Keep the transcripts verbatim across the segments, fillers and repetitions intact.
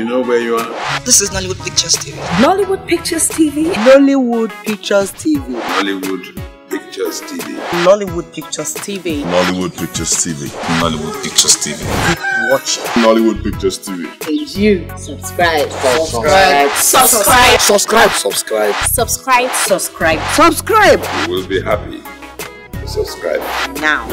You know where you are? This is Nollywood Pictures T V. Nollywood Pictures T V? Nollywood Pictures T V. Nollywood Pictures T V. Nollywood Pictures T V. Nollywood Pictures T V. Nollywood Pictures T V. Watch Nollywood Pictures T V. And you subscribe. Subscribe. Subscribe. Subscribe. Subscribe. Subscribe. Subscribe. Subscribe. You will be happy to subscribe. Now.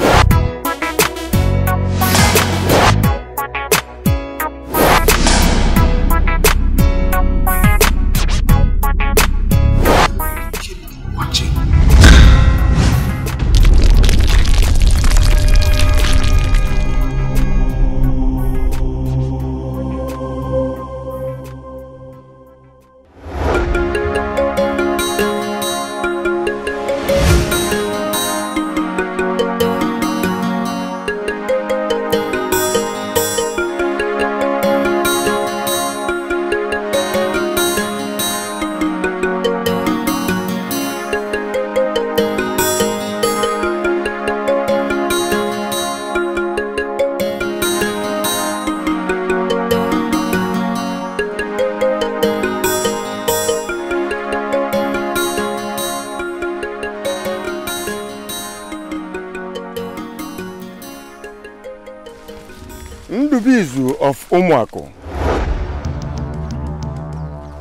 Ndubuizu of Umuaku,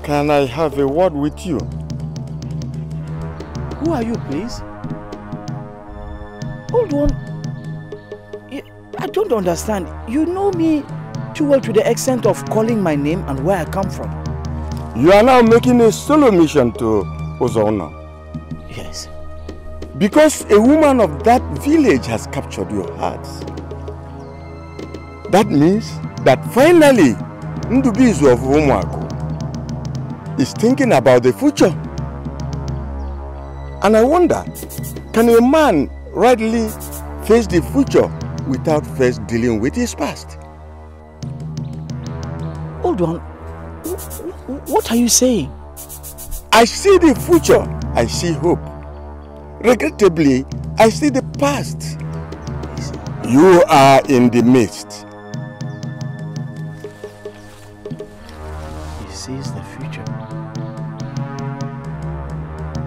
can I have a word with you? Who are you, please? Hold on. I don't understand. You know me too well to the extent of calling my name and where I come from. You are now making a solo mission to Ozoona. Yes. Because a woman of that village has captured your hearts. That means that finally Ndubuizu of Umuaku is thinking about the future. And I wonder, can a man rightly face the future without first dealing with his past? Hold on. What are you saying? I see the future. I see hope. Regrettably, I see the past. You are in the midst. He sees the future.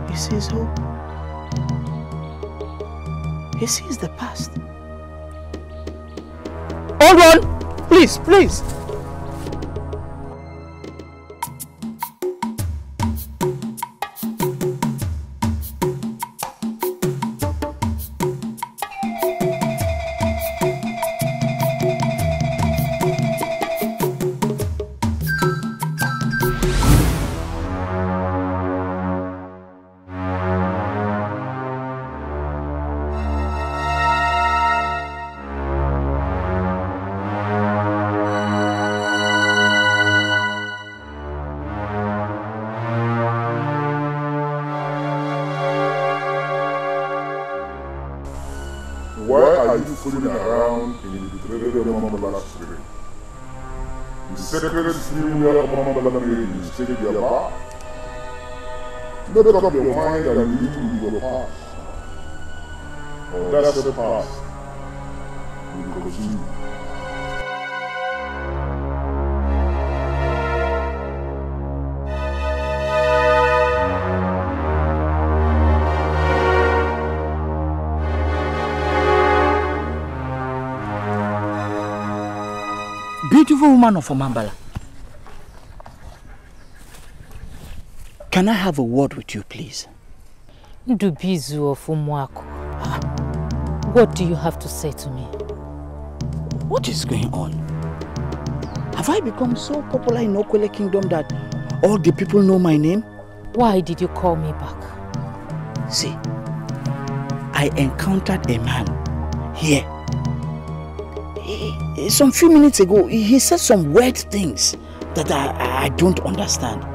He sees hope. He sees the past. Hold on! Please, please! Make up your mind and leave your past. Oh, that's the past. We will continue. Beautiful woman of Omambala. Can I have a word with you, please? Ndubuizu of Umuaku, what do you have to say to me? What is going on? Have I become so popular in Okwele Kingdom that all the people know my name? Why did you call me back? See, I encountered a man here. He, some few minutes ago, he said some weird things that I, I don't understand.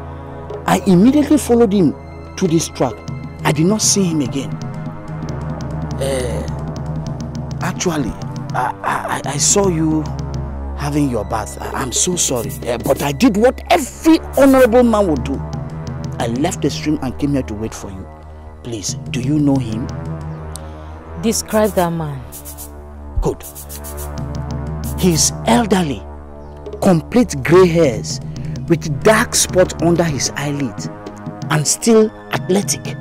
I immediately followed him to this track. I did not see him again. Uh, actually, I, I, I saw you having your bath. I, I'm so sorry. Uh, but I did what every honorable man would do. I left the stream and came here to wait for you. Please, do you know him? Describe that man. Good. He's elderly, complete grey hairs, with dark spots under his eyelid and still athletic.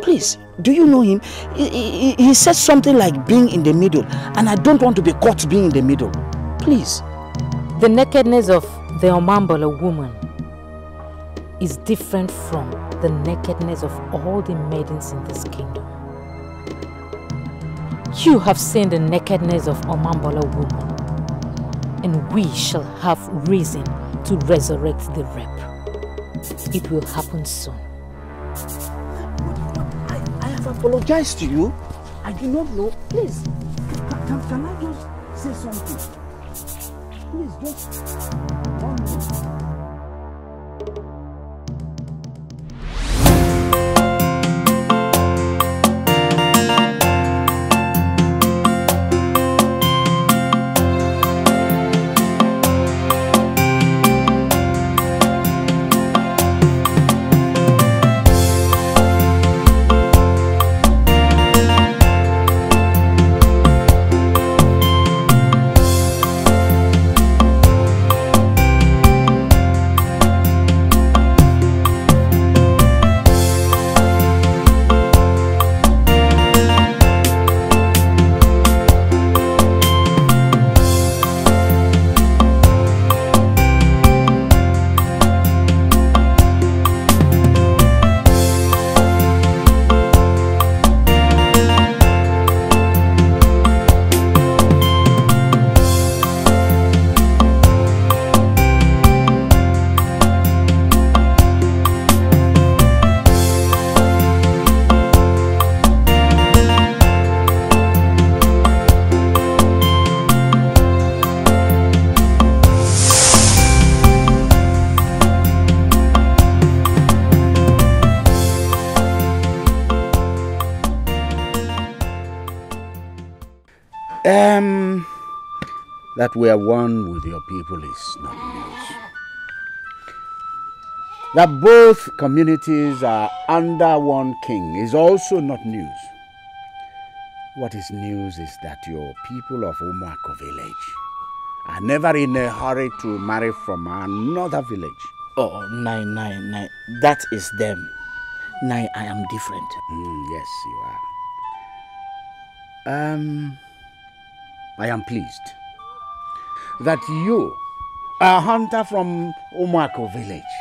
Please, do you know him? He, he, he said something like being in the middle, and I don't want to be caught being in the middle. Please. The nakedness of the Omambala woman is different from the nakedness of all the maidens in this kingdom. You have seen the nakedness of Omambala woman, and we shall have reason to resurrect the rape. It will happen soon. I, I have apologized to you. I do not know. Please, can, can I just say something? Please, just one minute. Um, that we are one with your people is not news. That both communities are under one king is also not news. What is news is that your people of Umuaku village are never in a hurry to marry from another village. Oh, no, no, no. That is them. No, I am different. Mm, yes, you are. Um... I am pleased that you, a hunter from Umuaku village,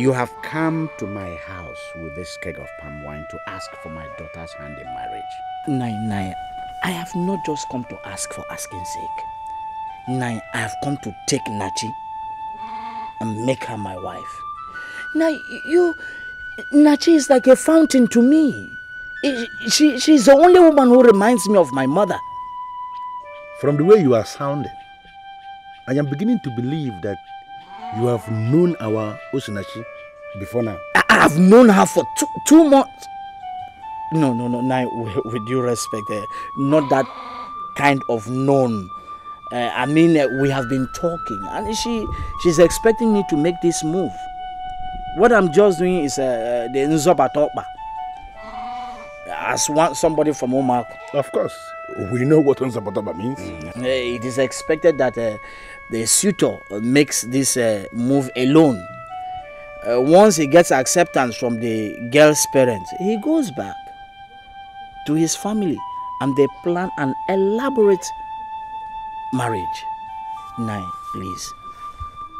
you have come to my house with this keg of palm wine to ask for my daughter's hand in marriage. Nai, Nai, I have not just come to ask for asking sake. Nai, I have come to take Nachi and make her my wife. Nai, you, Nachi is like a fountain to me. She, she's the only woman who reminds me of my mother. From the way you are sounding, I am beginning to believe that you have known our Osinachi before now. I have known her for two, two months. No, no, no, no, with, with due respect, uh, not that kind of known. Uh, I mean, uh, we have been talking, and she she's expecting me to make this move. What I'm just doing is uh, the Nzoba Tokba. As one, somebody from Umuaku. Of course, we know what Nzabadaba means. Mm. It is expected that uh, the suitor makes this uh, move alone. Uh, once he gets acceptance from the girl's parents, he goes back to his family and they plan an elaborate marriage. Nai, please,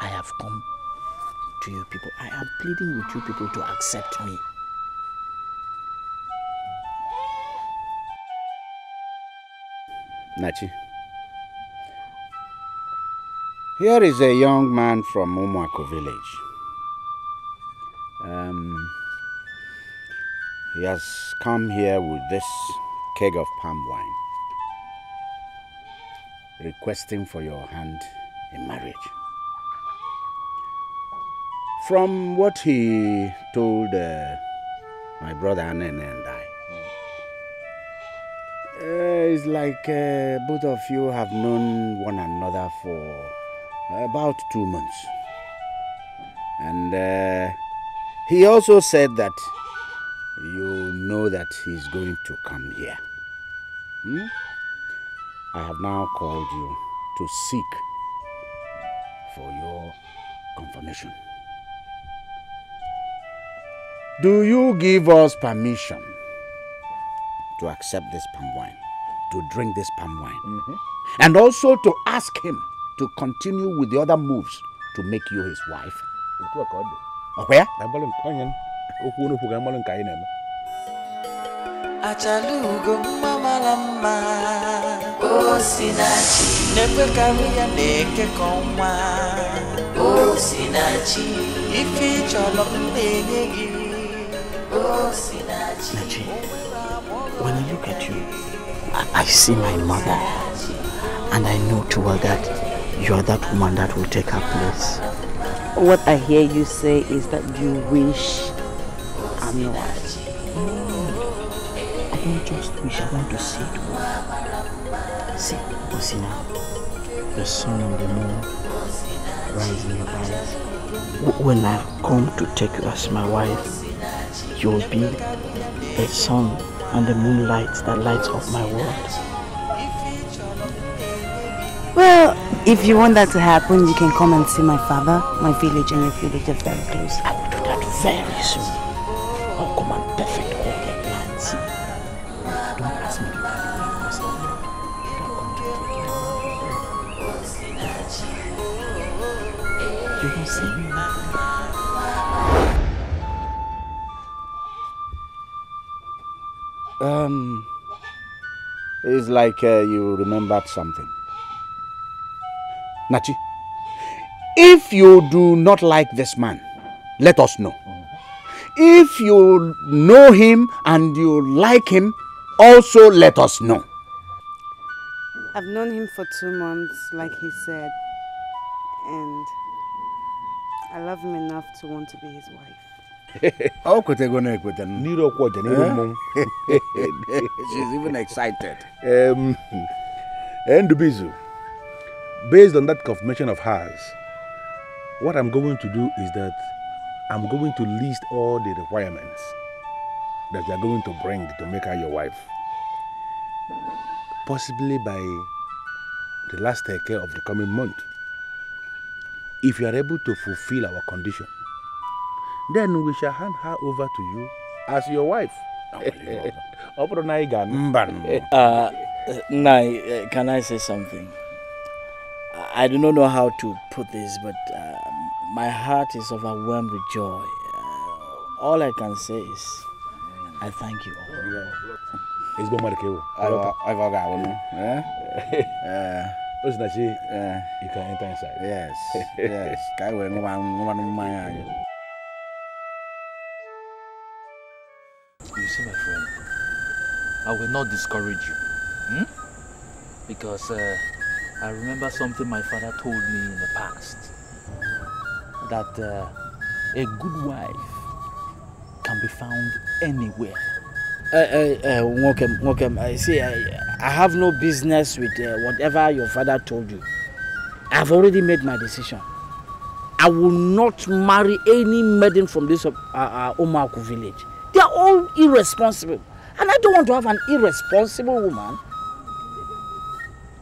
I have come to you people. I am pleading with you people to accept me. Nachi, here is a young man from Umuaku village. Um, he has come here with this keg of palm wine, requesting for your hand in marriage. From what he told uh, my brother Anene and I, Uh, it's like uh, both of you have known one another for about two months. And uh, he also said that you know that he's going to come here. Hmm? I have now called you to seek for your confirmation. Do you give us permission to accept this palm wine, to drink this palm wine, mm-hmm. and also to ask him to continue with the other moves to make you his wife? Where? Achalugo mamalamba Osinachi nepekawiya neke konwa Osinachi ificholo mbenyegi Osinachi. Nachi, when I look at you, I see my mother, and I know to her that you are that woman that will take her place. What I hear you say is that you wish I'm your wife. I don't just wish, I want to see it all. See, Osina, the sun and the moon rise in your eyes. When I come to take you as my wife, you will be the sun and the moonlight that lights up my world. Well, if you want that to happen, you can come and see my father. My village and your village are very close. I will do that very soon. I'll come and perfect all the plans. Um, it's like uh, you remembered something. Nachi, if you do not like this man, let us know. If you know him and you like him, also let us know. I've known him for two months, like he said, and I love him enough to want to be his wife. She's even excited. Um, Ndubuizu, based on that confirmation of hers, what I'm going to do is that I'm going to list all the requirements that you're going to bring to make her your wife. Possibly by the last day of the coming month. If you are able to fulfill our condition, then we shall hand her over to you as your wife. uh, Nai, can I say something? I do not know how to put this, but uh, my heart is overwhelmed with joy. Uh, all I can say is, I thank you all. Uh, Osinachi, you can enter inside. Yes, yes. You see, my friend, I will not discourage you, hmm? Because uh, I remember something my father told me in the past, that uh, a good wife can be found anywhere. Uh, uh, uh, welcome, welcome. I see, I, I have no business with uh, whatever your father told you. I've already made my decision. I will not marry any maiden from this uh, uh, Umuaku village. They are all irresponsible, and I don't want to have an irresponsible woman.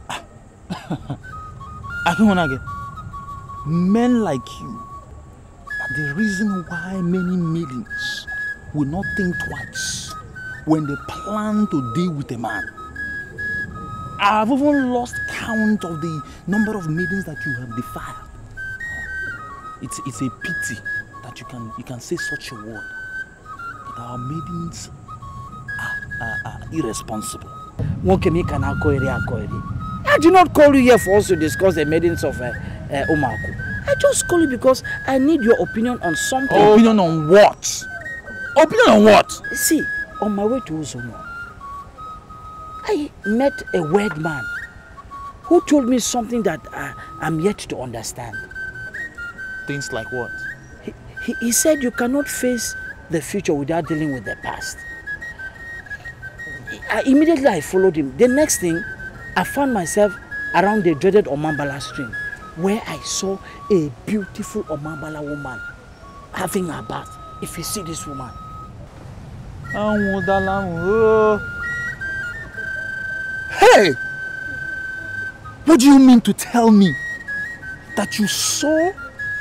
I don't want to get men like you are the reason why many maidens will not think twice when they plan to deal with a man. I've even lost count of the number of maidens that you have defiled. It's it's a pity that you can you can say such a word. Our maidens are, are, are irresponsible. I do not call you here for us to discuss the maidens of uh, uh, Umuaku. I just call you because I need your opinion on something. Oh. Opinion on what? Opinion on what? See, on my way to Ozoona, I met a weird man who told me something that I, I'm yet to understand. Things like what? He, he, he said you cannot face the future without dealing with the past. I, immediately I followed him. The next thing, I found myself around the dreaded Omambala stream, where I saw a beautiful Omambala woman having her bath. If you see this woman, hey, what do you mean to tell me that you saw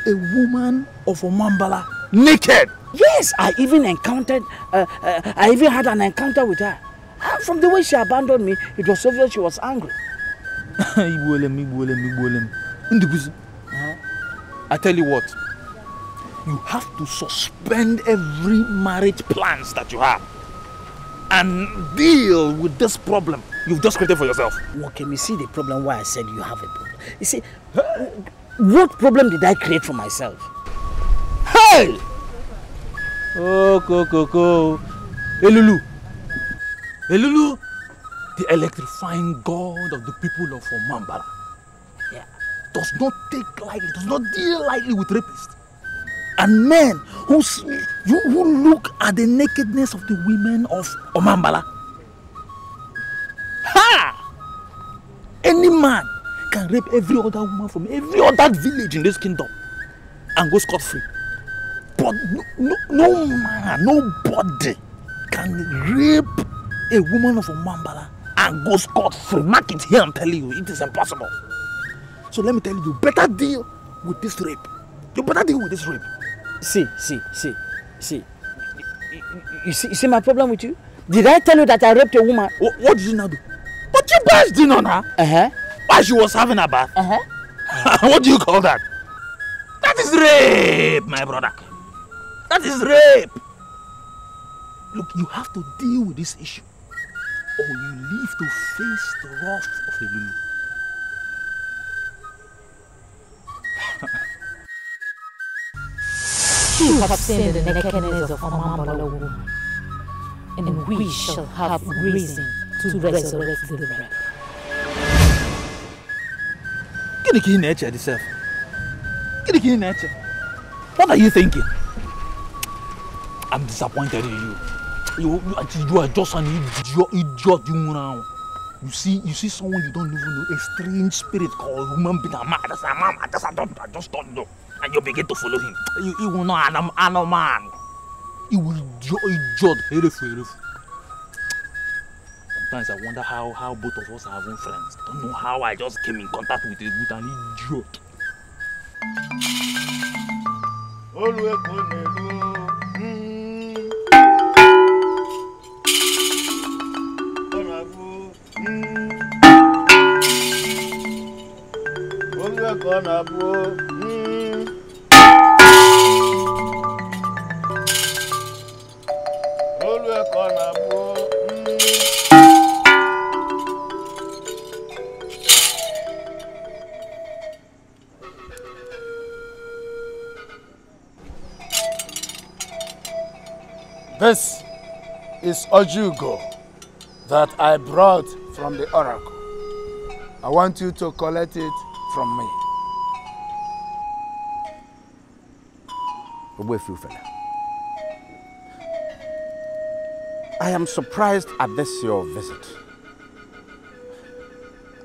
a woman of Omambala naked. Yes, I even encountered, uh, uh, I even had an encounter with her. And from the way she abandoned me, it was obvious she was angry. I tell you what, you have to suspend every marriage plans that you have and deal with this problem you've just created for yourself. Okay, you see the problem why I said you have a problem. You see, what problem did I create for myself? Hey! Oh, go, go, go. Elulu. Elulu, the electrifying god of the people of Mambala, yeah, does not take lightly, does not deal lightly with rapists. And men who, you, who look at the nakedness of the women of Omambala. Ha! Any man can rape every other woman from every other village in this kingdom and go scot-free. But no, no, no man, nobody can rape a woman of Omambala and go scot-free. Mark it here and tell you, it is impossible. So let me tell you, you better deal with this rape. You better deal with this rape. See, see, see, see. You see, you see my problem with you? Did I tell you that I raped a woman? What, what did you now do? But you bashed in on her. Uh-huh. While she was having a bath. Uh-huh. What do you call that? That is rape, my brother. That is rape. Look, you have to deal with this issue, or you live to face the wrath of the Lulu. You have seen the nakedness of Omambala woman, and we shall have reason to resurrect the rape. Kidiki nature itself. Kidiki nature. What are you thinking? I'm disappointed in you. You, you, you are just an idiot, idiot, you know. You see, you see someone you don't even know, a strange spirit called human being. That's a mama. That's a doctor. I just don't know. And you begin to follow him. You, you will not an animal man. You will judge herefore. Sometimes I wonder how how both of us are having friends. I don't know how I just came in contact with a good and idiot. Mm. This is Ojugo that I brought from the oracle. I want you to collect it from me. I am surprised at this your visit.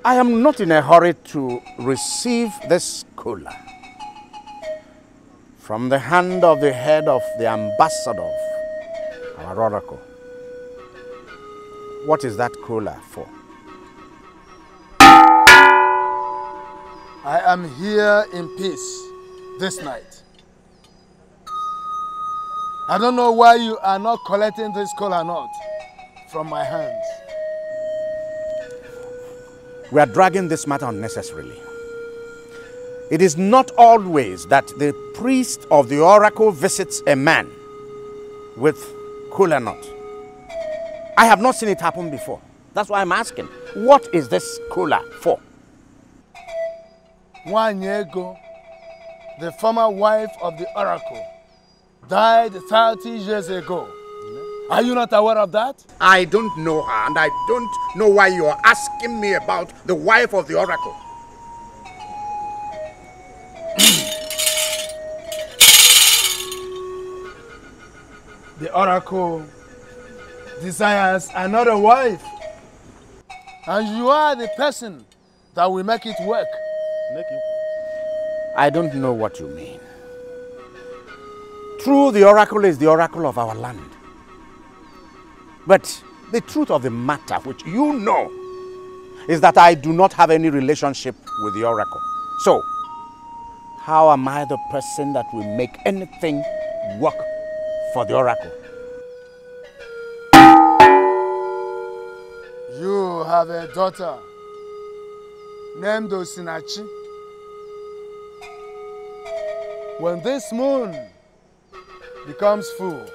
I am not in a hurry to receive this kola from the hand of the head of the ambassador of our oracle. What is that kola for? I am here in peace this night. I don't know why you are not collecting this kola nut from my hands. We are dragging this matter unnecessarily. It is not always that the priest of the oracle visits a man with kola nut. I have not seen it happen before. That's why I'm asking, what is this kola for? One year ago, the former wife of the oracle died thirty years ago. Mm-hmm. Are you not aware of that? I don't know her, and I don't know why you are asking me about the wife of the oracle. The oracle desires another wife, and you are the person that will make it work. Make it. I don't know what you mean. True, the oracle is the oracle of our land. But the truth of the matter, which you know, is that I do not have any relationship with the oracle. So, How am I the person that will make anything work for the oracle? You have a daughter named Osinachi. When this moon becomes full,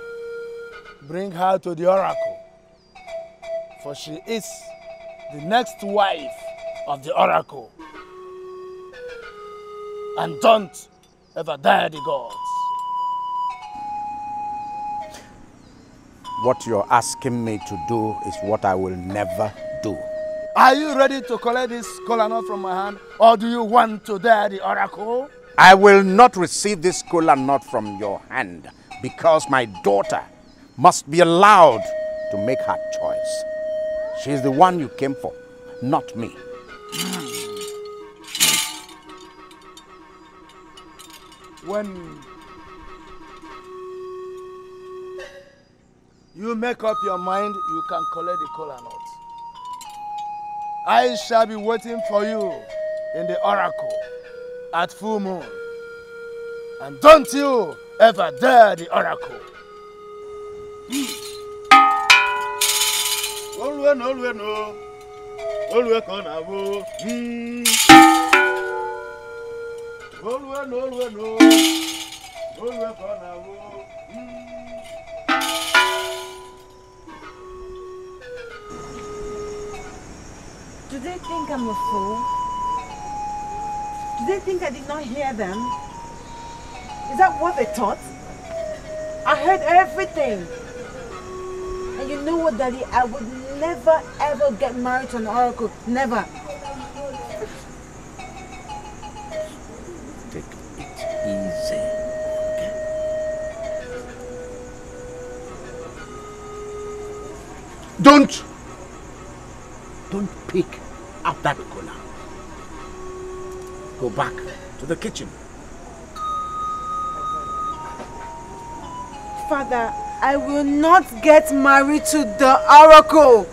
bring her to the oracle, for she is the next wife of the oracle. And don't ever dare the gods. What you're asking me to do is what I will never do. Are you ready to collect this kola nut from my hand, or do you want to dare the oracle? I will not receive this kola nut from your hand, because my daughter must be allowed to make her choice. She's the one you came for, not me. When you make up your mind, you can collect the kola nut. I shall be waiting for you in the oracle at full moon. And don't you ever dare the oracle. Olwe no, olwe no, olwe konavo. All we know, all we know, all we gonna know. Do they think I'm a fool? Do they think I did not hear them? Is that what they thought? I heard everything. And you know what, Daddy? I would never ever get married to an oracle. Never. Easy. Okay. Don't, don't pick up that kola. Go back to the kitchen. Father, I will not get married to the oracle.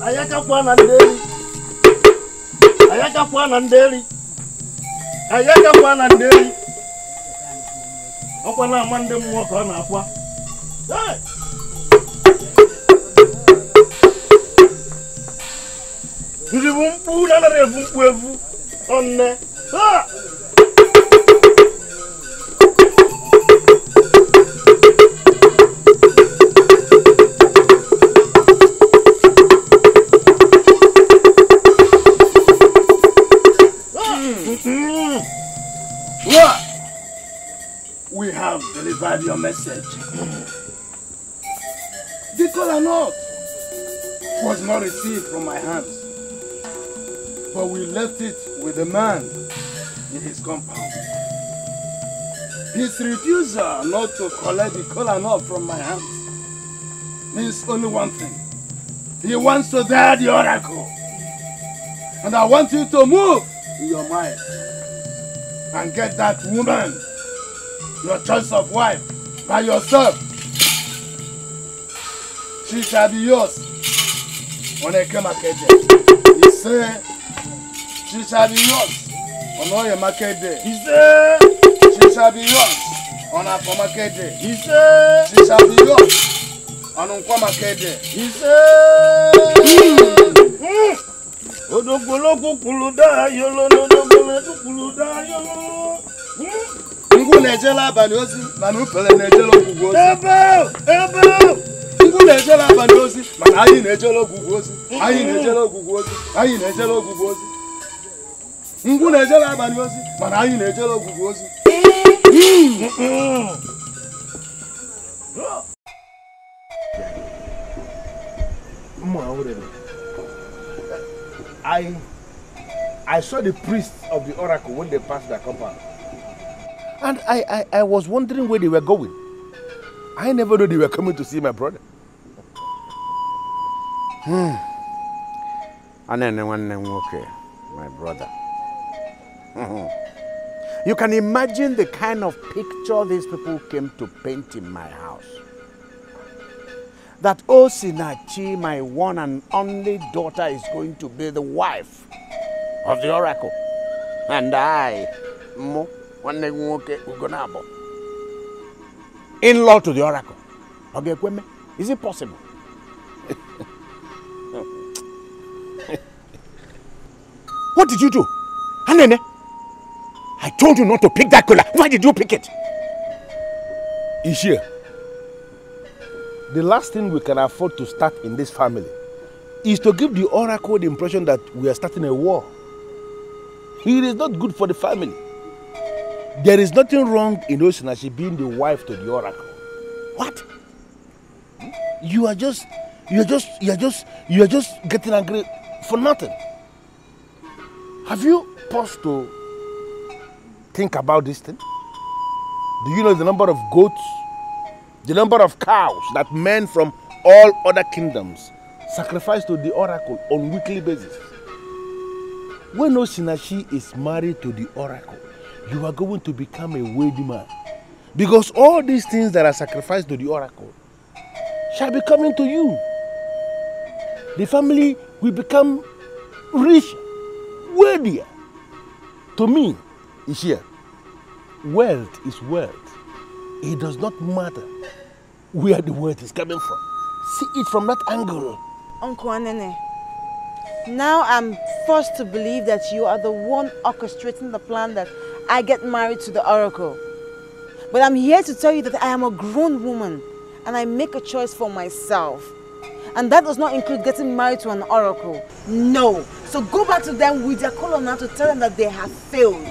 Ayaka kwana ndeli. Ayaka kwana ndeli. Ayaka kwana ndeli. Okwana mande mwoko na akwa. Hey! Ndibumpu na revumpu evu onne. Ha! We have delivered your message. The kola nut was not received from my hands, but we left it with the man in his compound. His refusal not to collect the kola nut from my hands means only one thing. He wants to dare the oracle. And I want you to move in your mind and get that woman your choice of wife by yourself. She shall be yours on Ekemakeje. He said, she shall be yours on Oyemakeje. He said, she shall be yours on Apomakeje. He said, she shall be yours on Unkwamakeje. He said, Odogoloku kuluda yolo, Odogoloku kuluda yolo. Ngu nejela banyozi, manupele nejelo gugozi. Ebo! Ebo! Ngu nejela banyozi, man ayi nejelo gugozi. Ayi nejelo gugozi. Ayi nejelo gugozi. Ngu nejela banyozi, man ayi nejelo gugozi. I, I saw the priests of the oracle when they passed the compound. And I, I, I was wondering where they were going. I never knew they were coming to see my brother. Hmm. Anene, okay, my brother. You can imagine the kind of picture these people came to paint in my house. that Osinachi, my one and only daughter, is going to be the wife of the oracle. And I, in-law to the oracle. Okay, is it possible? What did you do? Hanene, I told you not to pick that collar. Why did you pick it? Ishia, the last thing we can afford to start in this family is to give the oracle the impression that we are starting a war. It is not good for the family. There is nothing wrong in Osinachi being the wife to the oracle. What? You are just, you are just, you are just, you are just getting angry for nothing. Have you paused to think about this thing? Do you know the number of goats, the number of cows that men from all other kingdoms sacrifice to the oracle on a weekly basis? When Osinachi is married to the oracle, you are going to become a wealthy man. Because all these things that are sacrificed to the oracle shall be coming to you. The family will become rich, wealthier. To me, Ishia, wealth is wealth. It does not matter where the wealth is coming from. See it from that angle. Uncle Anene, now I'm forced to believe that you are the one orchestrating the plan that I get married to the oracle. But I'm here to tell you that I am a grown woman and I make a choice for myself. And that does not include getting married to an oracle. No. So go back to them with their color now to tell them that they have failed.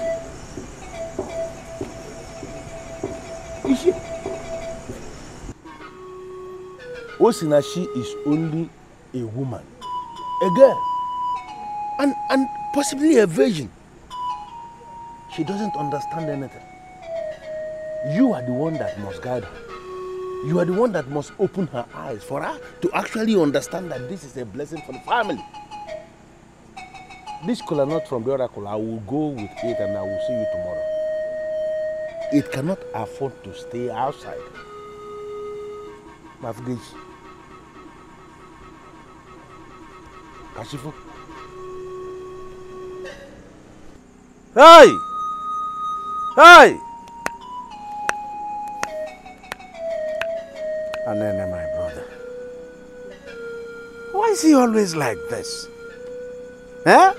Osinachi is only a woman, a girl, and, and possibly a virgin. She doesn't understand anything. You are the one that must guide her. You are the one that must open her eyes for her to actually understand that this is a blessing for the family. This collar nut from the oracle, I will go with it and I will see you tomorrow. It cannot afford to stay outside. Mavgej. Kashifu. Hey! Hey! Anene, my brother. Why is he always like this? Eh?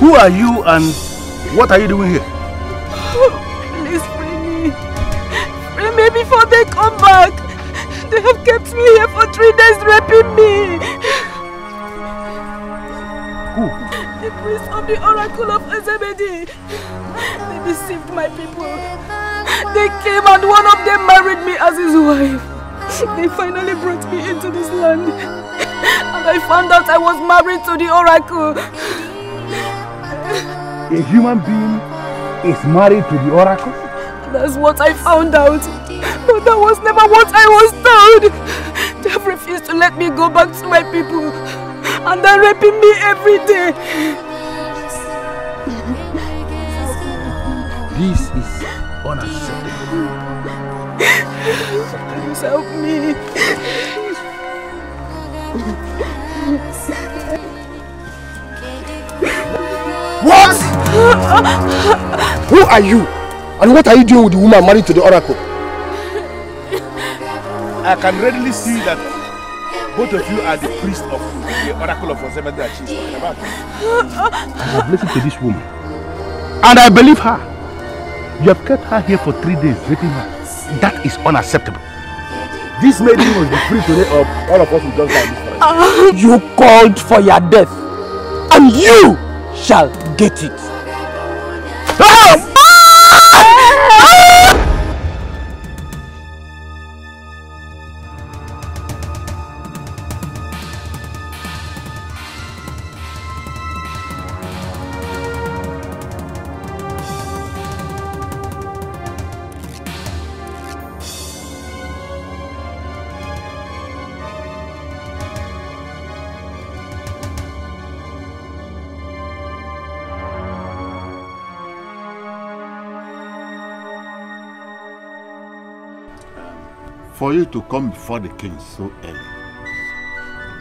Who are you and what are you doing here? Oh, please free me. Free me before they come back. They have kept me here for three days raping me. Who? The priest of the oracle of Ezebede. They deceived my people. They came and one of them married me as his wife. They finally brought me into this land. And I found out I was married to the oracle. A human being is married to the oracle? That's what I found out. But that was never what I was told. They have refused to let me go back to my people. And they're raping me every day. This is unacceptable. Please help me. What? Who are you? And what are you doing with the woman married to the oracle? I can readily see that both of you are the priest of the oracle of Ozemede that she's talking about. I have listened to this woman. And I believe her. You have kept her here for three days, raping her. That is unacceptable. This lady must be free today or all of us will just die this time. You called for your death. And you shall get it. Ah! for you to come before the king so early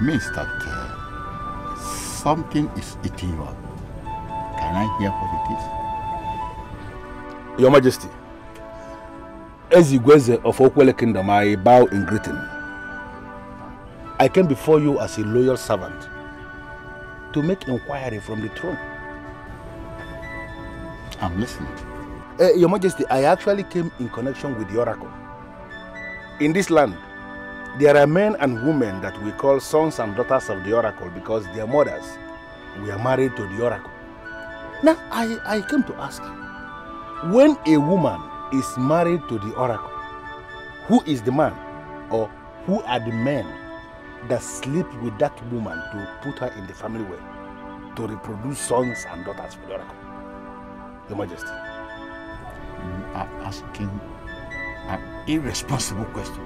means that uh, something is eating you up. Can I hear what it is? Your Majesty, as Igweze of Okwele Kingdom, I bow in greeting. I came before you as a loyal servant to make inquiry from the throne. I'm listening. Uh, Your Majesty, I actually came in connection with the oracle. In this land, there are men and women that we call sons and daughters of the oracle because their mothers were married to the oracle. Now, I, I came to ask you, when a woman is married to the oracle, who is the man or who are the men that sleep with that woman to put her in the family way to reproduce sons and daughters for the oracle? Your Majesty. You are asking an irresponsible question.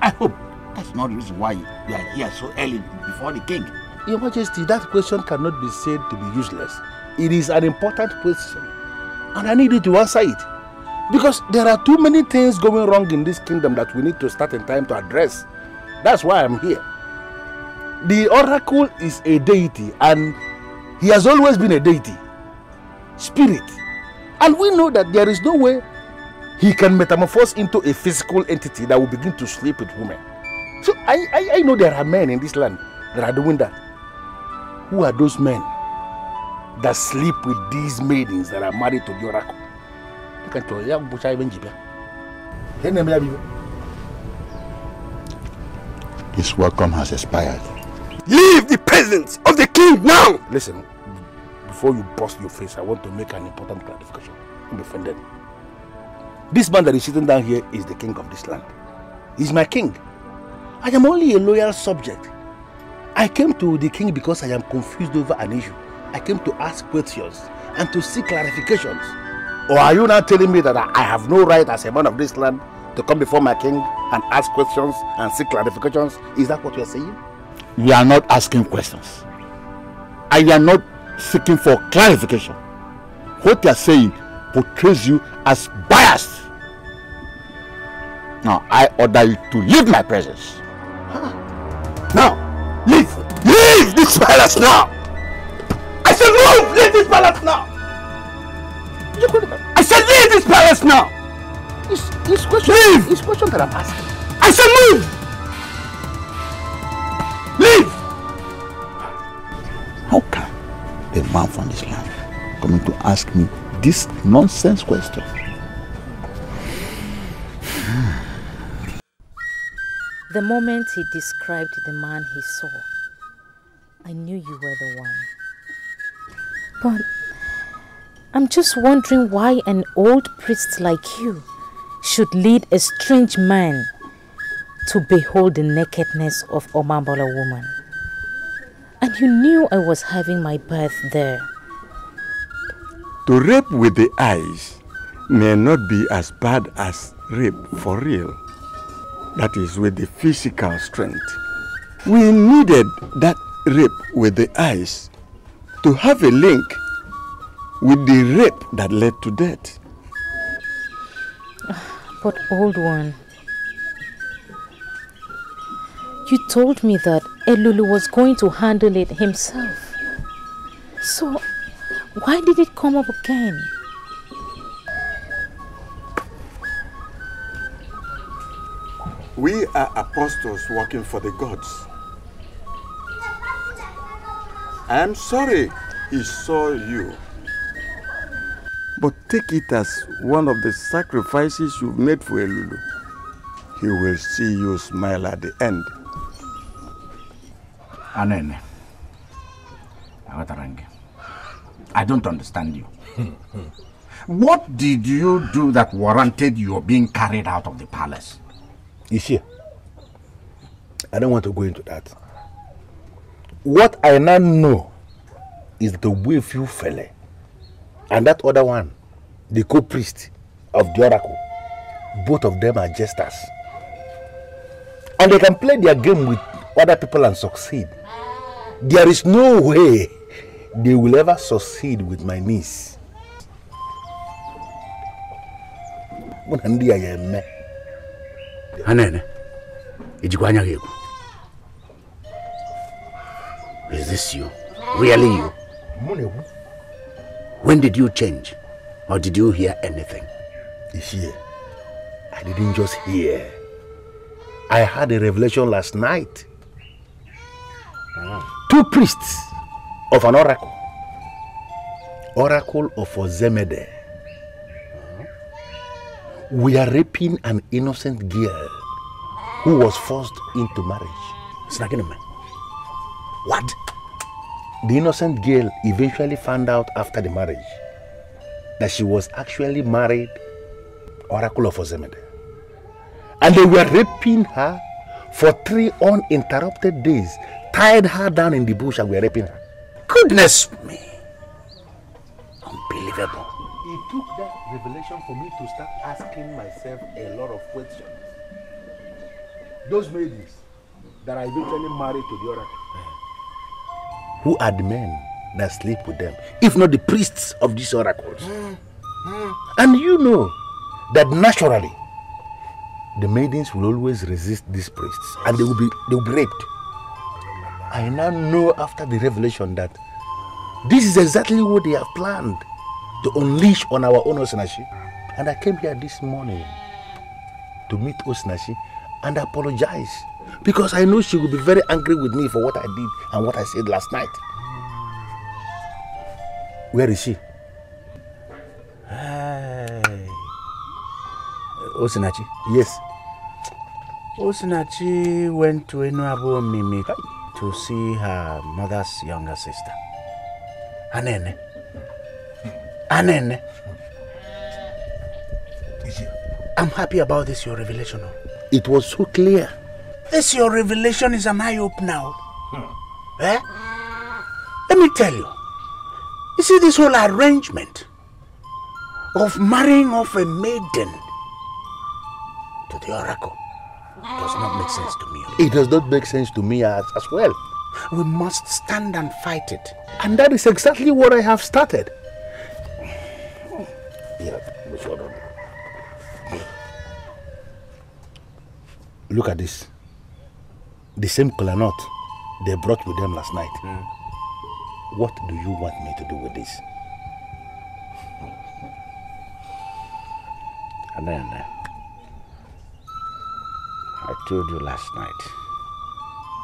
I hope that's not the reason why you are here so early before the king. Your Majesty, that question cannot be said to be useless. It is an important question and I need you to answer it. Because there are too many things going wrong in this kingdom that we need to start in time to address. That's why I'm here. The oracle is a deity and he has always been a deity. Spirit. And we know that there is no way he can metamorphose into a physical entity that will begin to sleep with women. So I, I, I know there are men in this land that are doing that. Who are those men that sleep with these maidens that are married to the oracle? This welcome has expired. Leave the peasants of the king now! Listen, before you bust your face, I want to make an important clarification. I'm offended. This man that is sitting down here is the king of this land. He's my king. I am only a loyal subject. I came to the king because I am confused over an issue. I came to ask questions and to seek clarifications. Or are you now telling me that I have no right as a man of this land to come before my king and ask questions and seek clarifications? Is that what you are saying? We are not asking questions. I am not seeking for clarification. What you are saying portrays you as biased. Now, I order you to leave my presence. Huh? Now, leave! Leave this palace now! I said move! Leave this palace now! I said leave this palace now! It's, it's question, leave! It's question that I'm asking. I said move! Leave! How can the man from this land coming to ask me this nonsense question? The moment he described the man he saw, I knew you were the one. But I'm just wondering why an old priest like you should lead a strange man to behold the nakedness of Omambala woman. And you knew I was having my birth there. To rape with the eyes may not be as bad as rape for real. That is with the physical strength. We needed that rape with the eyes to have a link with the rape that led to death. But old one, you told me that Elulu was going to handle it himself. So why did it come up again? We are apostles working for the gods. I am sorry he saw you. But take it as one of the sacrifices you've made for Elulu. He will see you smile at the end. Anene, I don't understand you. What did you do that warranted your being carried out of the palace? You see, I don't want to go into that. What I now know is the way few fell. And that other one, the co-priest of the oracle, both of them are jesters. And they can play their game with other people and succeed. There is no way they will ever succeed with my niece. Hanene, is this you? Really you? When did you change? Or did you hear anything? Here. I didn't just hear. I had a revelation last night. Oh. Two priests of an oracle. Oracle of Ozemede. Oh. We are raping an innocent girl who was forced into marriage. Snacking man. What? The innocent girl eventually found out after the marriage that she was actually married Oracle of Ozemede. And they were raping her for three uninterrupted days. Tied her down in the bush and were raping her. Goodness me. Unbelievable. It took that revelation for me to start asking myself a lot of questions. Those ladies that I eventually married to the Oracle. Who are the men that sleep with them, if not the priests of these oracles? Mm. Mm. And you know that naturally, the maidens will always resist these priests and they will be they will be raped. I now know after the revelation that this is exactly what they have planned to unleash on our own Osinachi. And I came here this morning to meet Osinachi and apologize because I know she will be very angry with me for what I did and what I said last night. Where is she? Osinachi? Yes. Osinachi went to Enu Abo Mimika to see her mother's younger sister. Anene. Anene. I'm happy about this, your revelation. It was so clear. This, your revelation, is an eye-opener. Hmm. Eh? Let me tell you. You see, this whole arrangement of marrying off a maiden to the oracle does not make sense to me. It does not make sense to me as, as well. We must stand and fight it. And that is exactly what I have started. Yeah, look at this. The same kola nut they brought with them last night. Mm. What do you want me to do with this? And then, uh, I told you last night,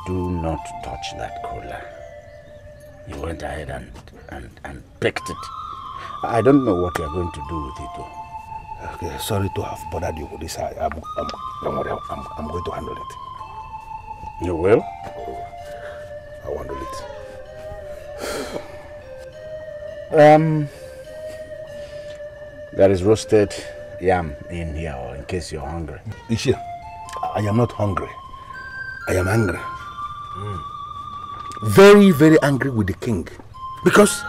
do not touch that cola. You went ahead and, and, and picked it. I don't know what you are going to do with it though. Okay, sorry to have bothered you with this. I, I'm, I'm, don't worry, I'm, I'm going to handle it. You will? Oh, I'll handle it. um, There is roasted yam in here, or in case you're hungry. Is here? I am not hungry. I am angry. Mm. Very, very angry with the king. Because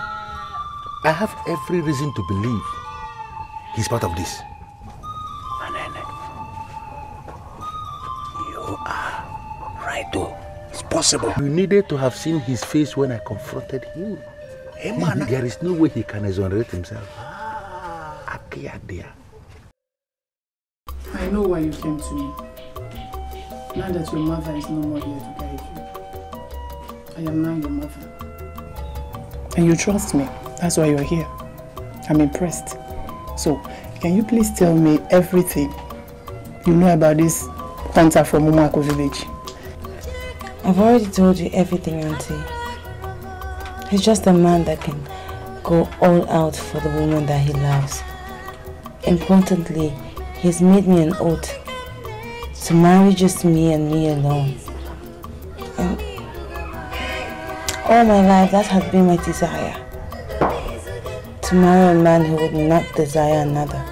I have every reason to believe he's part of this. Anene, you are right though. It's possible. You needed to have seen his face when I confronted him. Hey, man. He, there is no way he can exonerate himself. Ah. I know why you came to me. Now that your mother is no more here to guide you, I am now your mother. And you trust me. That's why you're here. I'm impressed. So, can you please tell me everything you know about this hunter from Umuaku village? I've already told you everything, Auntie. He's just a man that can go all out for the woman that he loves. Importantly, he's made me an oath to marry just me and me alone. And all my life, that has been my desire. To marry a man who would not desire another.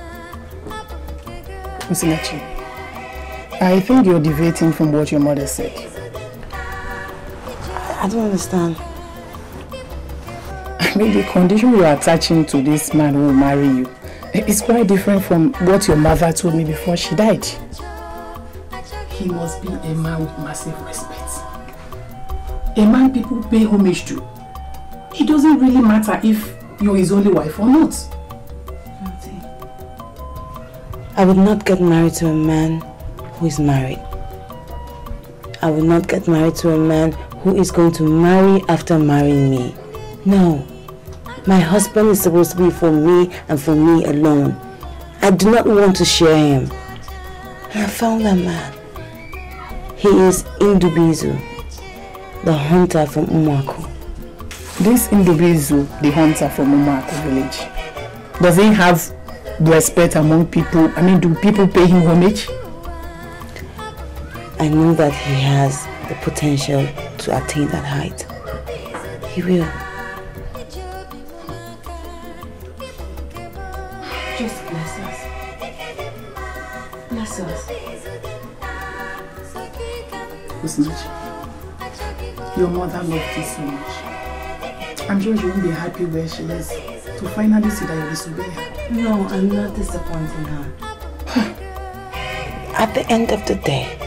Osinachi, I think you're deviating from what your mother said. I don't understand. I mean, the condition you are attaching to this man who will marry you is quite different from what your mother told me before she died. He must be a man with massive respect. A man people pay homage to. It doesn't really matter if you're his only wife or not. I would not get married to a man who is married. I will not get married to a man who is going to marry after marrying me. No. My husband is supposed to be for me and for me alone. I do not want to share him. I found that man. He is Ndubuizu, the hunter from Umuaku. This Ndubuizu, the hunter from Umuaku village, does he have respect among people? I mean, do people pay him homage? I know that he has the potential to attain that height. He will. Just bless us. Bless us. Osinachi, your mother loved you so much. I'm sure she won't be happy where she is to finally see that you disobey her. No, I'm not disappointing her. At the end of the day,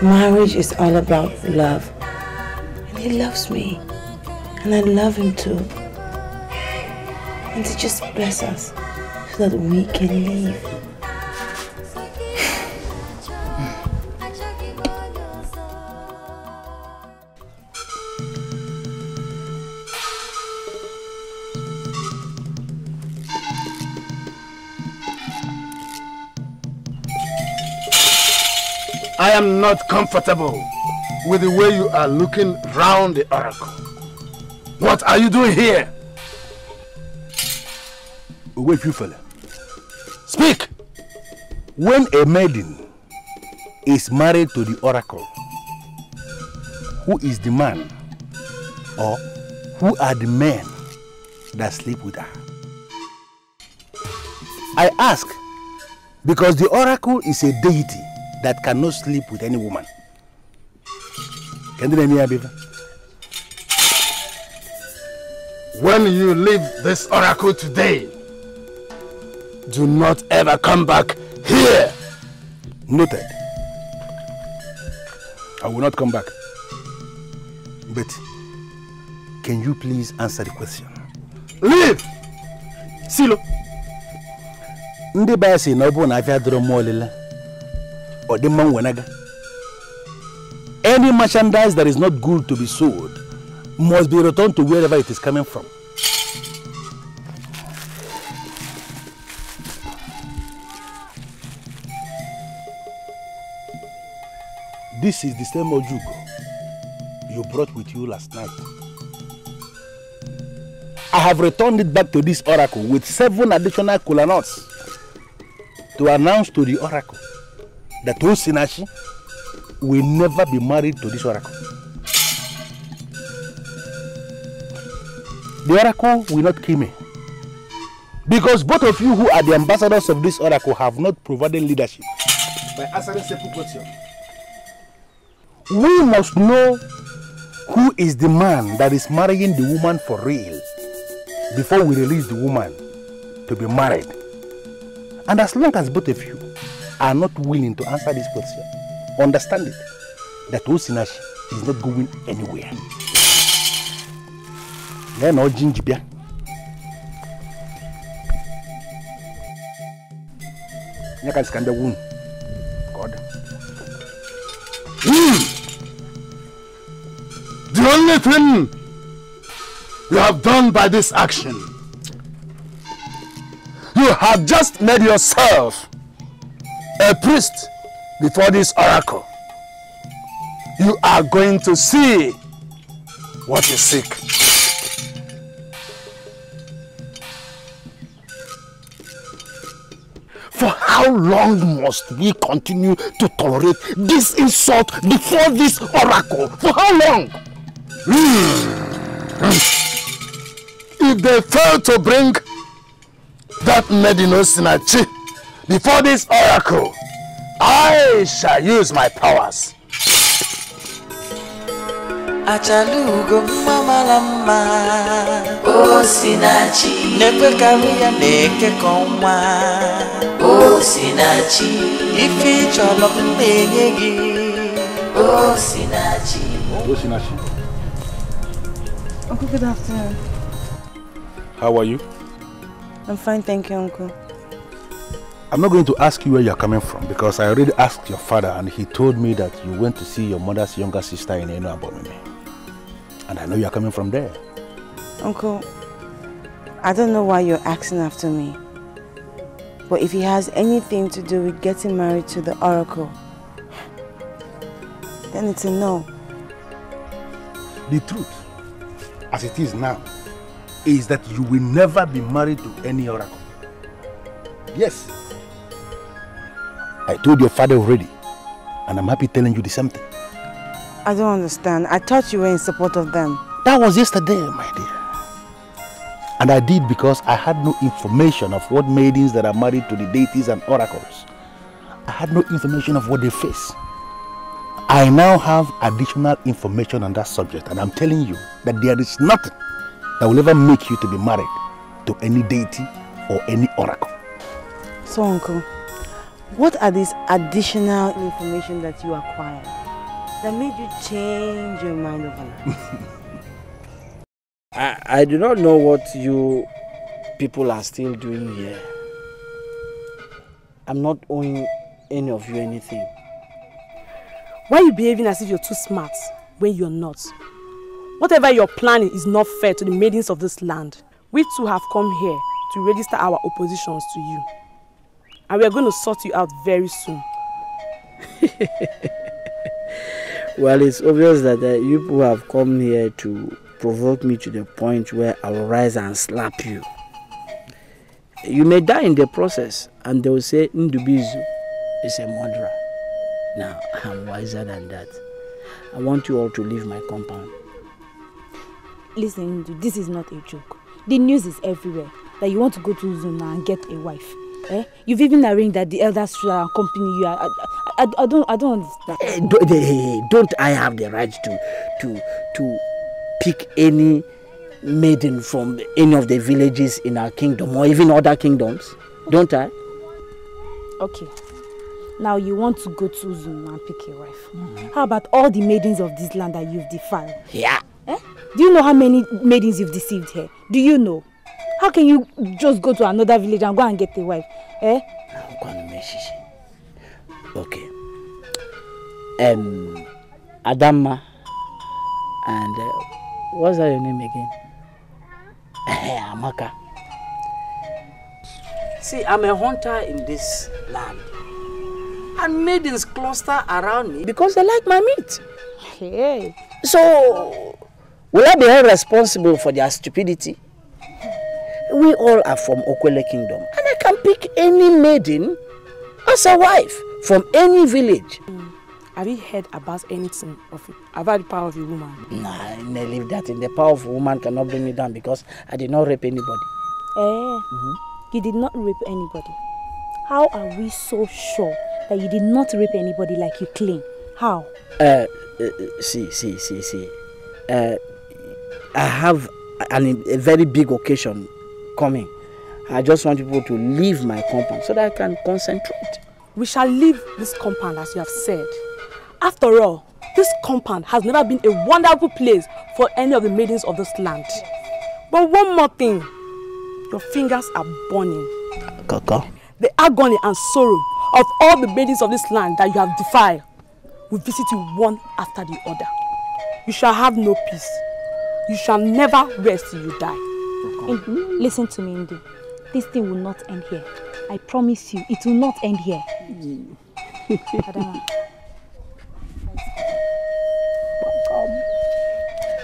marriage is all about love. And he loves me. And I love him too. And to just bless us. So that we can leave. I am not comfortable with the way you are looking round the oracle. What are you doing here? Wait, you fella. Speak! When a maiden is married to the oracle, who is the man or who are the men that sleep with her? I ask because the oracle is a deity that cannot sleep with any woman. Can you hear me, Abiba? When you leave this oracle today, do not ever come back here! Noted. I will not come back. But can you please answer the question? Leave! Silo! Ndebasi na obu na afia drum molila or the man wenaga. Any merchandise that is not good to be sold must be returned to wherever it is coming from. This is the same ojugo you brought with you last night. I have returned it back to this oracle with seven additional kola nuts to announce to the oracle that Osinachi will never be married to this oracle. The oracle will not kill me because both of you who are the ambassadors of this oracle have not provided leadership by answering simple questions. We must know who is the man that is marrying the woman for real before we release the woman to be married. And as long as both of you are not willing to answer this question, understand it, that Osinachi is not going anywhere. God. Mm. The only thing you have done by this action, you have just made yourself a priest before this oracle. You are going to see what you seek. For how long must we continue to tolerate this insult before this oracle? For how long? If they fail to bring that maiden Osinachi before this oracle, I shall use my powers. Achalugo mama lama Osinachi nepe kawiya neke koma Osinachi ifi cholo mengegi Osinachi. Osinachi. Uncle, good afternoon. How are you? I'm fine, thank you, Uncle. I'm not going to ask you where you're coming from because I already asked your father and he told me that you went to see your mother's younger sister in Eno Abo Mimika. And I know you're coming from there. Uncle, I don't know why you're asking after me. But if it has anything to do with getting married to the Oracle, then it's a no. The truth, as it is now, is that you will never be married to any Oracle. Yes. I told your father already, and I'm happy telling you the same thing. I don't understand. I thought you were in support of them. That was yesterday, my dear. And I did because I had no information of what maidens that are married to the deities and oracles. I had no information of what they face. I now have additional information on that subject, and I'm telling you that there is nothing that will ever make you to be married to any deity or any oracle. So, Uncle, what are these additional information that you acquired that made you change your mind overnight? I, I do not know what you people are still doing here. I'm not owing any of you anything. Why are you behaving as if you're too smart when you're not? Whatever you're planning is not fair to the maidens of this land. We too have come here to register our oppositions to you. And we are going to sort you out very soon. Well, it's obvious that uh, you people have come here to provoke me to the point where I will rise and slap you. You may die in the process, and they will say Ndubuizu is a murderer. Now, I'm wiser than that. I want you all to leave my compound. Listen, this is not a joke. The news is everywhere that you want to go to Ozoona and get a wife. Eh? You've even arranged that the elders should accompany you. I, I, I, I don't, I don't understand. Hey, don't, hey, don't I have the right to, to, to pick any maiden from any of the villages in our kingdom or even other kingdoms? Okay. Don't I? Okay. Now you want to go to Ozoona and pick a wife. Mm-hmm. How about all the maidens of this land that you've defiled? Yeah. Eh? Do you know how many maidens you've deceived here? Do you know? How can you just go to another village and go and get a wife? Eh? Okay. Um, Adama and uh, what's that your name again? Amaka. See, I'm a hunter in this land. And maidens cluster around me because they like my meat. Hey. So, will I be held responsible for their stupidity? We all are from Okwele Kingdom, and I can pick any maiden as a wife from any village. Mm. Have you heard about anything of it? About the power of a woman? Nah, I leave that in. The power of a woman cannot bring me down because I did not rape anybody. Eh, mm-hmm. You did not rape anybody. How are we so sure that you did not rape anybody like you claim? How? Uh, uh see, see, see, see. Uh, I have an, a very big occasion coming. I just want people to leave my compound so that I can concentrate. We shall leave this compound as you have said. After all, this compound has never been a wonderful place for any of the maidens of this land. But one more thing, your fingers are burning. Kaka. The agony and sorrow of all the maidens of this land that you have defiled will visit you one after the other. You shall have no peace. You shall never rest till you die. Indu, listen to me, Indu. This thing will not end here. I promise you, it will not end here. Adama.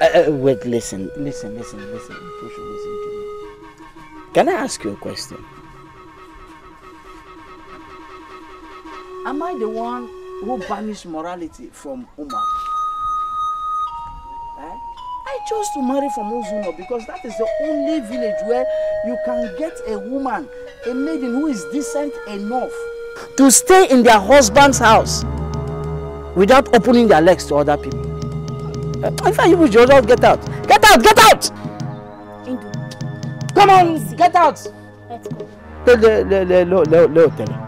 Uh, wait, listen, listen, listen, listen. You should listen to me. Can I ask you a question? Am I the one who banished morality from Umuaku? Eh? I chose to marry from Ozoona because that is the only village where you can get a woman, a maiden who is decent enough to stay in their husband's house without opening their legs to other people. In fact, you should just get out. Get out, get out! Indu. Come on, get out! Let's go. Le, le, le, le, le, le, le.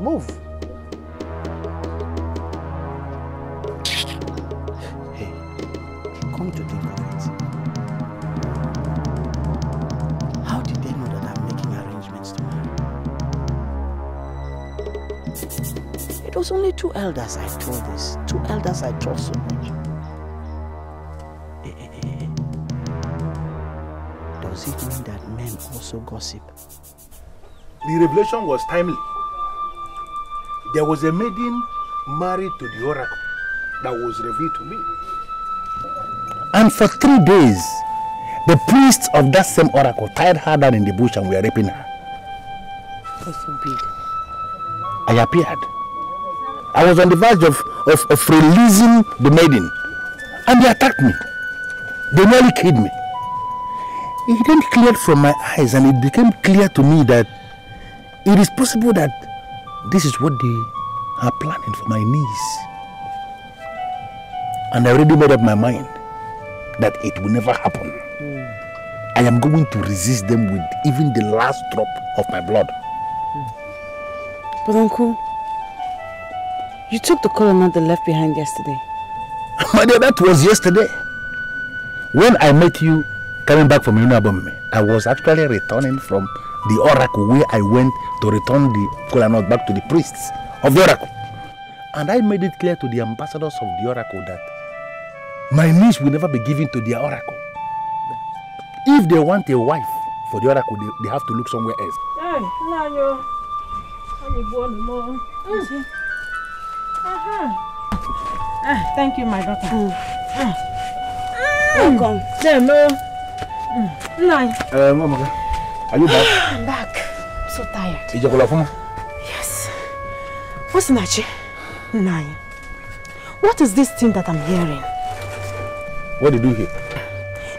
Move. Hey, come to think of it. It was only two elders I told this. Two elders I trust so much. Eh, eh, eh. Does it mean that men also gossip? The revelation was timely. There was a maiden married to the oracle that was revealed to me. And for three days, the priest of that same oracle tied her down in the bush and were raping her. God forbid. I appeared. I was on the verge of, of, of releasing the maiden. And they attacked me. They nearly killed me. It then cleared from my eyes and it became clear to me that it is possible that this is what they are planning for my niece. And I already made up my mind that it will never happen. Mm. I am going to resist them with even the last drop of my blood. Mm. But Uncle, you took the colonel that left behind yesterday. My dear, that was yesterday. When I met you coming back from Eno Abo Mimika, I was actually returning from the oracle where I went to return the colonel back to the priests of the oracle. And I made it clear to the ambassadors of the oracle that my niece will never be given to their oracle. If they want a wife for the oracle, they, they have to look somewhere else. Hey, Layo. Mm. Uh-huh. Ah, thank you, my daughter. Mm. Ah. Mm. Welcome. Hello. Mm. Uh, Mama, are you back? I'm back. I'm so tired. Did you go home? Yes. Osinachi? Nine. What is this thing that I'm hearing? What do you do here?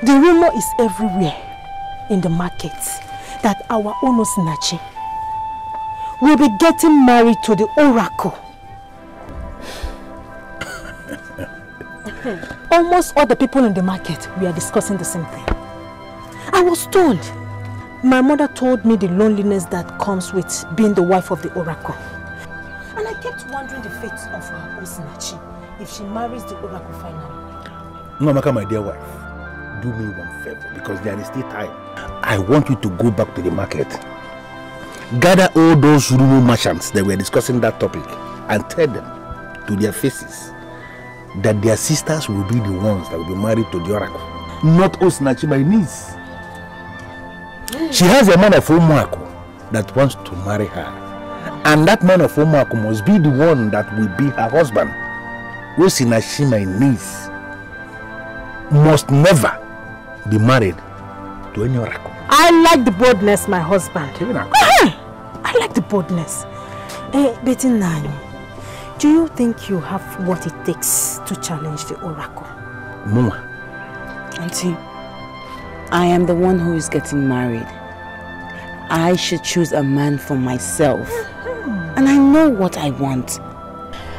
The rumor is everywhere in the markets that our own Osinachi will be getting married to the oracle. Almost all the people in the market, we are discussing the same thing. I was told. My mother told me the loneliness that comes with being the wife of the oracle. And I kept wondering the fate of our Osinachi if she marries the oracle finally. Noamaka, my dear wife, do me one favor, because there is still time. I want you to go back to the market. Gather all those rural merchants that were discussing that topic and tell them to their faces that their sisters will be the ones that will be married to the oracle. Not Osinachi, my niece. Mm. She has a man of Umuaku that wants to marry her. And that man of Umuaku must be the one that will be her husband. Osinachi, my niece, must never be married to any oracle. I like the boldness, my husband. I like the boldness. Hey, Betty Nani, do you think you have what it takes to challenge the oracle? Mama. Auntie, I am the one who is getting married. I should choose a man for myself. Mm-hmm. And I know what I want.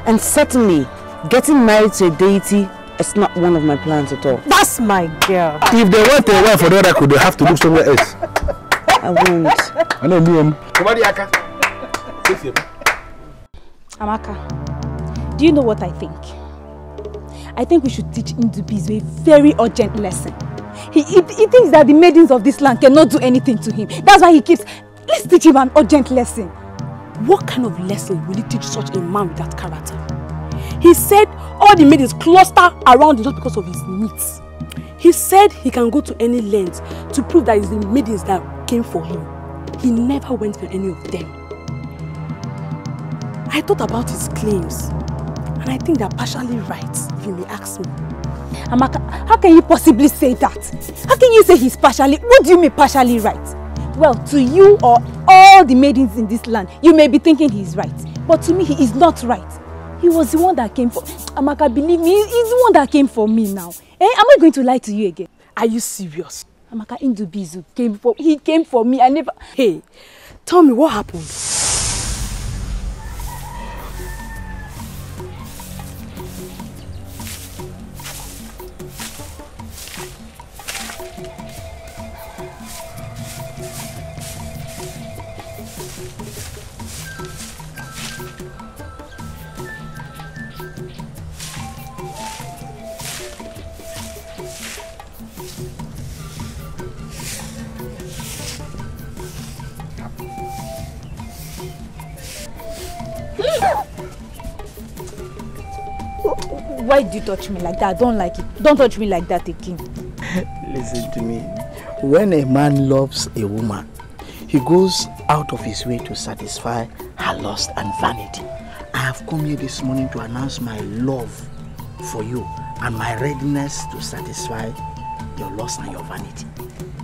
And certainly, getting married to a deity, it's not one of my plans at all. That's my girl. If they want a wife for the oracle, they have to look somewhere else. I won't. I know me. Amaka, do you know what I think? I think we should teach Ndubuizu a very urgent lesson. He, he, he thinks that the maidens of this land cannot do anything to him. That's why he keeps, let's teach him an urgent lesson. What kind of lesson will he teach such a man with that character? He said all the maidens cluster around him just because of his needs. He said he can go to any length to prove that it's the maidens that came for him. He never went for any of them. I thought about his claims, and I think they're partially right, if you may ask me. Amaka, how can you possibly say that? How can you say he's partially? What do you mean partially right? Well, to you or all the maidens in this land, you may be thinking he's right, but to me he is not right. He was the one that came for... Amaka, believe me, he's the one that came for me now. Eh? I'm not going to lie to you again. Are you serious? Amaka, Ndubuizu came for... He came for me, I never... Hey, tell me what happened. why did you touch me like that? I don't like it. Don't touch me like that again. Listen to me. When a man loves a woman, he goes out of his way to satisfy her lust and vanity. I have come here this morning to announce my love for you and my readiness to satisfy your lust and your vanity.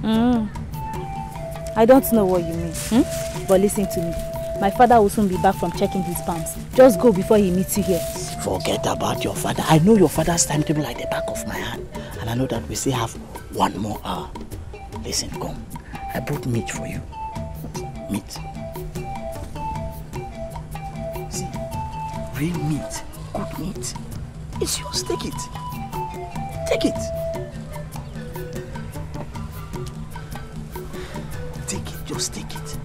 Mm. I don't know what you mean, hmm? But listen to me. My father will soon be back from checking his palms. Just go before he meets you here. Forget about your father. I know your father's timetable like the back of my hand. And I know that we still have one more hour. Listen, come. I brought meat for you. Meat. See, real meat, good meat. It's yours. Take it. Take it. Take it. Just take it.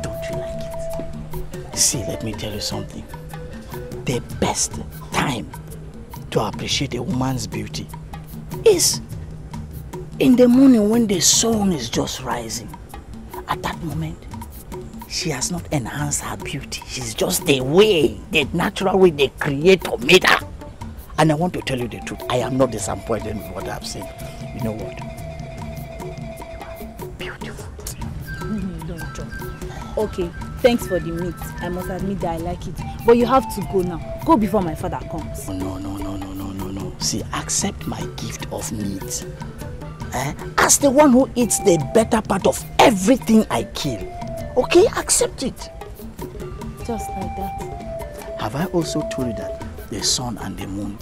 Don't you like it? See, let me tell you something. The best time to appreciate a woman's beauty is in the morning when the sun is just rising. At that moment, she has not enhanced her beauty. She's just the way, the natural way the Creator made her. And I want to tell you the truth. I am not disappointed with what I've seen. You know what? You are beautiful. Mm, don't jump. Okay, thanks for the meat. I must admit that I like it. But you have to go now. Go before my father comes. Oh, no, no, no, no, no, no, no. See, accept my gift of meat. Eh? As the one who eats the better part of everything I kill. Okay, accept it. Just like that. Have I also told you that the sun and the moon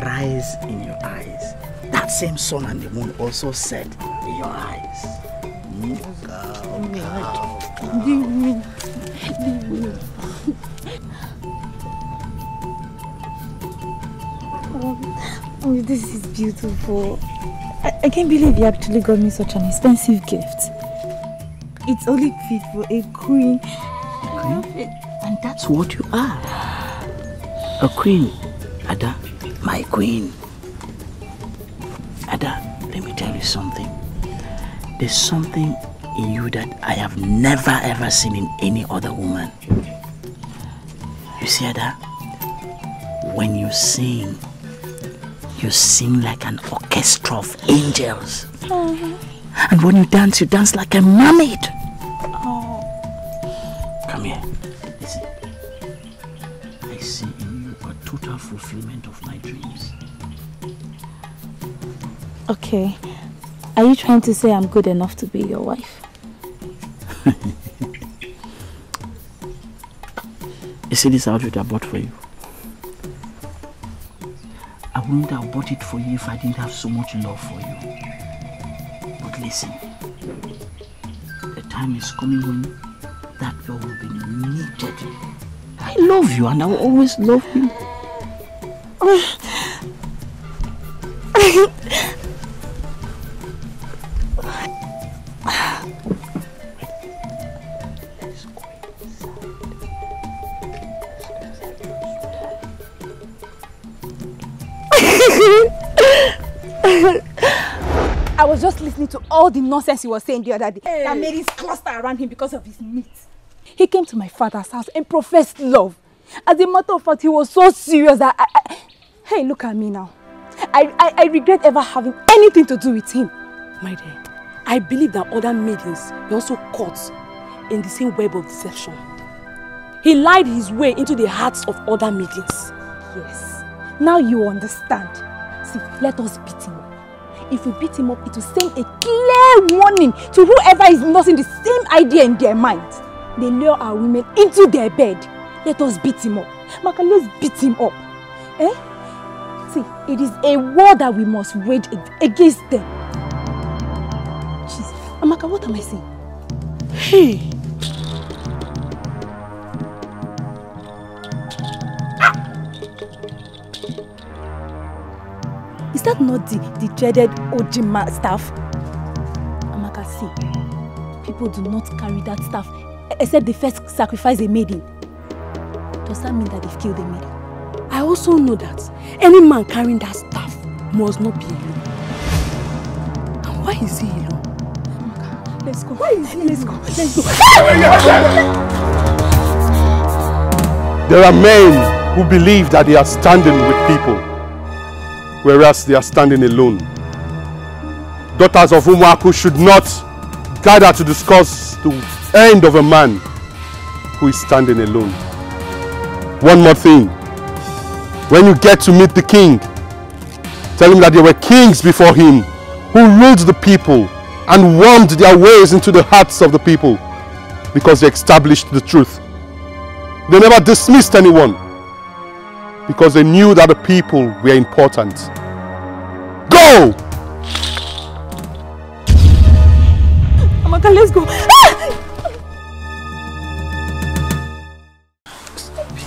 rise in your eyes? That same sun and the moon also set in your eyes. Mm. Cow, cow, cow. Leave me. Leave me. Oh, oh, this is beautiful. I, I can't believe you actually got me such an expensive gift. It's only fit for a queen. A queen? And that's what you are. A queen. Ada, my queen. Ada, let me tell you something. There's something in you that I have never ever seen in any other woman. You see, Ada, when you sing, you sing like an orchestra of angels. Mm-hmm. And when you dance, you dance like a mermaid. Oh. Come here. Listen. I see in you a total fulfillment of my dreams. Okay. Are you trying to say I'm good enough to be your wife? You see this outfit I bought for you? I wouldn't have bought it for you if I didn't have so much love for you. But listen, the time is coming when that girl will be needed. I love you and I will always love you. I was just listening to all the nonsense he was saying the other day. Hey. That made his cluster around him because of his meat. He came to my father's house and professed love. As a matter of fact, he was so serious that I... I hey, look at me now. I, I, I regret ever having anything to do with him. My dear, I believe that other maidens were also caught in the same web of deception. He lied his way into the hearts of other maidens. Yes. Now you understand. See, let us beat him. If we beat him up, it will send a clear warning to whoever is nursing the same idea in their mind. They lure our women into their bed. Let us beat him up. Maka, let's beat him up. Eh? See, it is a war that we must wage against them. Jeez. Amaka, what am I saying? Hey! Is that not the, the dreaded OJIMA staff? Amaka, see, people do not carry that staff except they first sacrifice a maiden. Does that mean that they've killed a maiden? I also know that any man carrying that staff must not be alone. And why is he alone? Amaka, let's go. Why is he alone? Let's go. Let's go. There are men who believe that they are standing with people, whereas they are standing alone. Daughters of Umuaku should not gather to discuss the end of a man who is standing alone. One more thing. When you get to meet the king, tell him that there were kings before him who ruled the people and wormed their ways into the hearts of the people because they established the truth. They never dismissed anyone because they knew that the people were important. Go! Amaka, let's go. Stop it.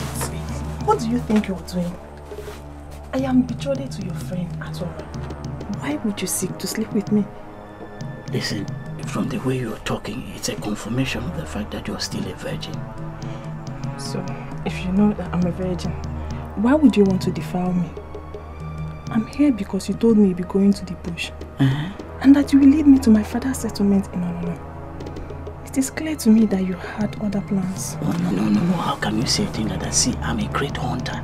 What do you think you're doing? I am betrothed to your friend at all. Why would you seek to sleep with me? Listen, from the way you're talking, it's a confirmation of the fact that you're still a virgin. So, if you know that I'm a virgin, why would you want to defile me? I'm here because you told me you'd be going to the bush. Uh-huh. And that you will lead me to my father's settlement in Arunau. It is clear to me that you had other plans. Oh, no, no, no, no. How can you say a thing like that? See, I'm a great hunter.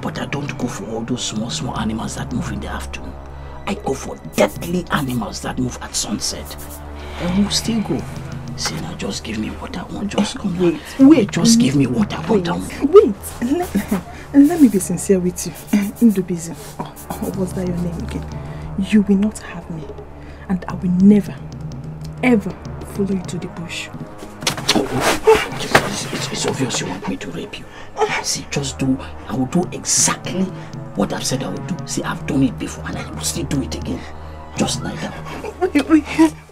But I don't go for all those small, small animals that move in the afternoon. I go for deadly animals that move at sunset. And we'll still go. See, now just give me what I want. Just come wait, now. Wait, just give me what I want. Wait, wait. Let, let me be sincere with you. Ndubuizu, oh, was that your name again? You will not have me. And I will never, ever follow you to the bush. Oh, it's, it's, it's obvious you want me to rape you. See, just do. I will do exactly what I've said I will do. See, I've done it before and I will still do it again. Just like that.